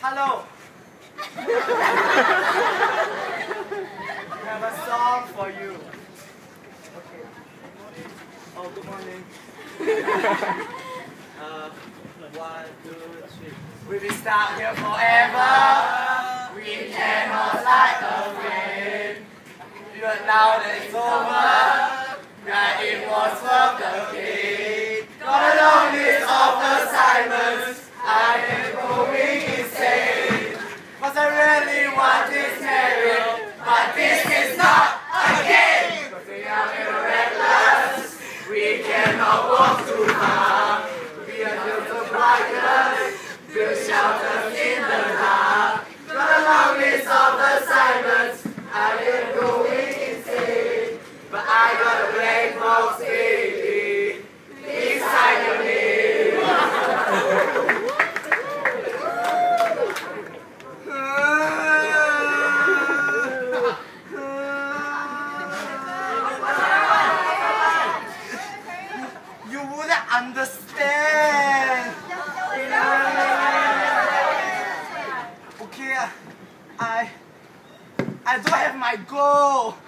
Hello. I have a song for you. Okay. Oh, good morning. One, two, three. We will start here forever. We cannot slide away. You know now that it's over. That it was worth the pain. Not alone is all the silence. I am going insane. Cause I really want this marriage, but this is not a game. Cause we are little reckless. We cannot walk too far. We are little survivors. Build shelters in the dark. Not along this of the silence. I am going insane. But I got a black box baby inside your name. Understand? Okay, I don't have my goal.